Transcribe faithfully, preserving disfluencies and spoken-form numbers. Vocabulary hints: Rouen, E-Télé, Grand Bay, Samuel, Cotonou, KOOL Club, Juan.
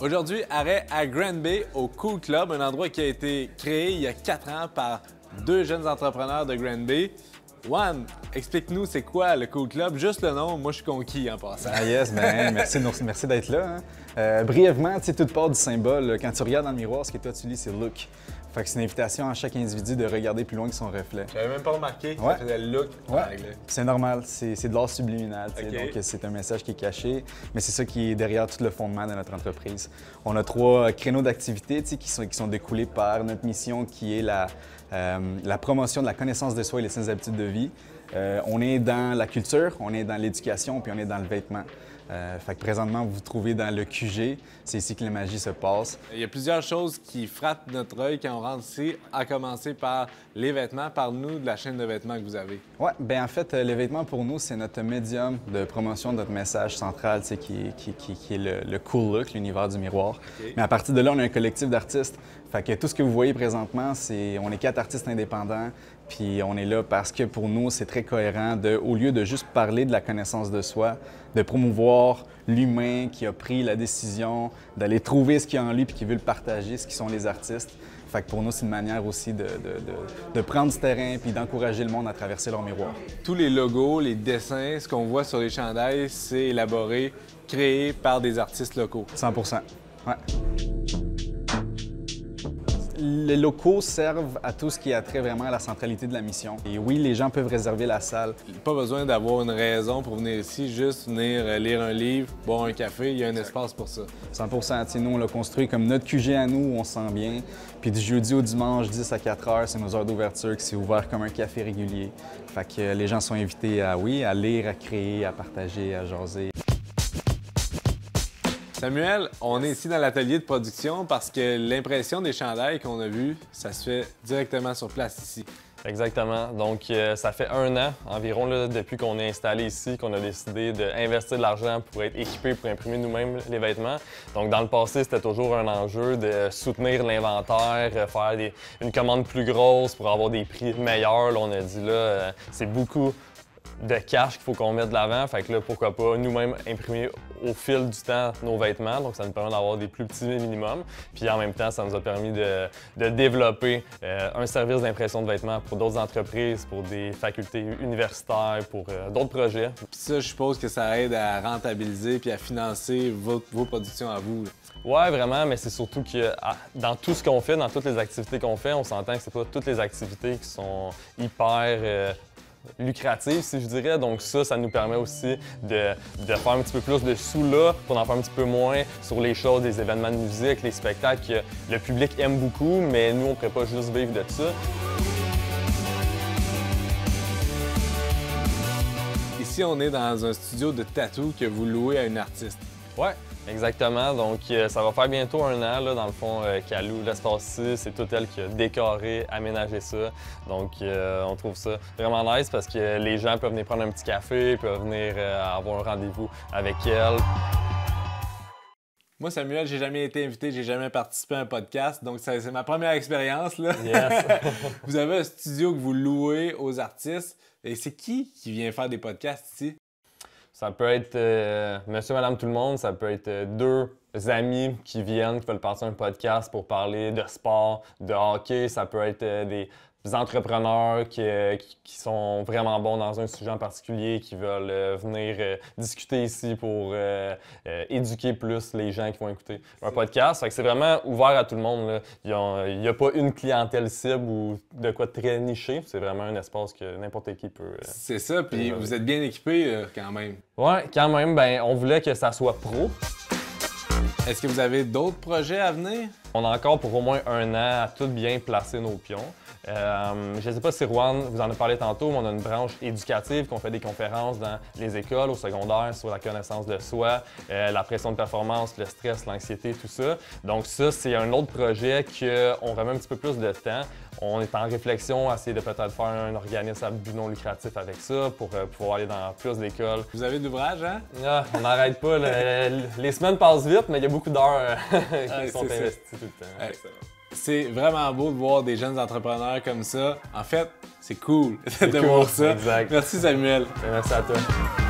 Aujourd'hui, arrêt à Grand Bay au KOOL Club, un endroit qui a été créé il y a quatre ans par deux jeunes entrepreneurs de Grand Bay. Juan, explique-nous c'est quoi le KOOL Club, juste le nom, moi je suis conquis en passant. Ah yes, ben, merci, merci d'être là. Hein. Euh, brièvement, tu sais, toute part du symbole, quand tu regardes dans le miroir, ce que toi tu lis, c'est « look ». Fait que c'est une invitation à chaque individu de regarder plus loin que son reflet. J'avais même pas remarqué que ouais. Ça faisait le look. Ouais. C'est normal, c'est de l'art subliminal, okay. Donc c'est un message qui est caché, mais c'est ça qui est derrière tout le fondement de notre entreprise. On a trois créneaux d'activité qui sont, qui sont découlés par notre mission qui est la, euh, la promotion de la connaissance de soi et les saines habitudes de vie. Euh, on est dans la culture, on est dans l'éducation, puis on est dans le vêtement. Euh, fait que présentement, vous vous trouvez dans le Q G. C'est ici que la magie se passe. Il y a plusieurs choses qui frappent notre œil quand on rentre ici, à commencer par les vêtements. Parle-nous de la chaîne de vêtements que vous avez. Oui, bien en fait, les vêtements pour nous, c'est notre médium de promotion de notre message central, qui, qui, qui, qui est le, le cool look, l'univers du miroir. Okay. Mais à partir de là, on a un collectif d'artistes. Fait que tout ce que vous voyez présentement, c'est on est quatre artistes indépendants. Puis on est là parce que pour nous, c'est très cohérent de, au lieu de juste parler de la connaissance de soi, de promouvoir l'humain qui a pris la décision d'aller trouver ce qu'il y a en lui puis qui veut le partager, ce qui sont les artistes. Fait que pour nous, c'est une manière aussi de, de, de, de prendre ce terrain puis d'encourager le monde à traverser leur miroir. Tous les logos, les dessins, ce qu'on voit sur les chandails, c'est élaboré, créé par des artistes locaux. cent pour cent, ouais. Les locaux servent à tout ce qui a trait vraiment à la centralité de la mission. Et oui, les gens peuvent réserver la salle. Pas besoin d'avoir une raison pour venir ici, juste venir lire un livre, boire un café, il y a un espace pour ça. cent pour cent, nous, on l'a construit comme notre Q G à nous, où on se sent bien. Puis du jeudi au dimanche, dix à quatre heures, c'est nos heures d'ouverture, qui c'est ouvert comme un café régulier. Fait que les gens sont invités à, oui, à lire, à créer, à partager, à jaser. Samuel, on est ici dans l'atelier de production parce que l'impression des chandails qu'on a vus, ça se fait directement sur place ici. Exactement. Donc, euh, ça fait un an environ là, depuis qu'on est installé ici, qu'on a décidé d'investir de l'argent pour être équipé, pour imprimer nous-mêmes les vêtements. Donc, dans le passé, c'était toujours un enjeu de soutenir l'inventaire, euh, faire des, une commande plus grosse pour avoir des prix meilleurs. Là, on a dit là, euh, c'est beaucoup de cash qu'il faut qu'on mette de l'avant. Fait que là, pourquoi pas nous-mêmes imprimer au fil du temps nos vêtements. Donc, ça nous permet d'avoir des plus petits minimums. Puis en même temps, ça nous a permis de, de développer euh, un service d'impression de vêtements pour d'autres entreprises, pour des facultés universitaires, pour euh, d'autres projets. Puis ça, je suppose que ça aide à rentabiliser puis à financer votre, vos productions à vous. Ouais, vraiment, mais c'est surtout que dans tout ce qu'on fait, dans toutes les activités qu'on fait, on s'entend que c'est pas toutes les activités qui sont hyper euh, lucrative, si je dirais. Donc ça, ça nous permet aussi de, de faire un petit peu plus de sous là, pour en faire un petit peu moins sur les choses, les événements de musique, les spectacles que le public aime beaucoup, mais nous, on ne pourrait pas juste vivre de ça. Ici, on est dans un studio de tatou que vous louez à une artiste. Ouais. Exactement. Donc, euh, ça va faire bientôt un an, là, dans le fond, euh, qu'elle loue l'espace-ci. C'est tout elle qui a décoré, aménagé ça. Donc, euh, on trouve ça vraiment nice parce que les gens peuvent venir prendre un petit café, peuvent venir euh, avoir un rendez-vous avec elle. Moi, Samuel, j'ai jamais été invité, j'ai jamais participé à un podcast, donc c'est ma première expérience, là. Yes. Vous avez un studio que vous louez aux artistes. Et c'est qui qui vient faire des podcasts ici? Ça peut être euh, monsieur, madame, tout le monde. Ça peut être euh, deux amis qui viennent, qui veulent partir un podcast pour parler de sport, de hockey. Ça peut être euh, des entrepreneurs qui, euh, qui sont vraiment bons dans un sujet en particulier, qui veulent euh, venir euh, discuter ici pour euh, euh, éduquer plus les gens qui vont écouter un podcast. C'est vraiment ouvert à tout le monde, là. Il n'y a pas une clientèle cible ou de quoi très niché. C'est vraiment un espace que n'importe qui peut... Euh, C'est ça, puis vous êtes bien équipé euh, quand même. Oui, quand même, ben, on voulait que ça soit pro. Est-ce que vous avez d'autres projets à venir? On a encore pour au moins un an à tout bien placer nos pions. Euh, je ne sais pas si Rouen vous en a parlé tantôt, mais on a une branche éducative qu'on fait des conférences dans les écoles, au secondaire, sur la connaissance de soi, euh, la pression de performance, le stress, l'anxiété, tout ça. Donc ça, c'est un autre projet qu'on remet un petit peu plus de temps. On est en réflexion à essayer de peut-être faire un organisme à but non lucratif avec ça pour euh, pouvoir aller dans plus d'écoles. Vous avez de l'ouvrage, hein? Ah, on n'arrête pas. Le, les semaines passent vite, mais il y a beaucoup d'heures euh, qui ah, sont investies ça. Tout le temps. Ah, c'est vraiment beau de voir des jeunes entrepreneurs comme ça. En fait, c'est cool de voir ça. Exact. Merci Samuel. Merci à toi.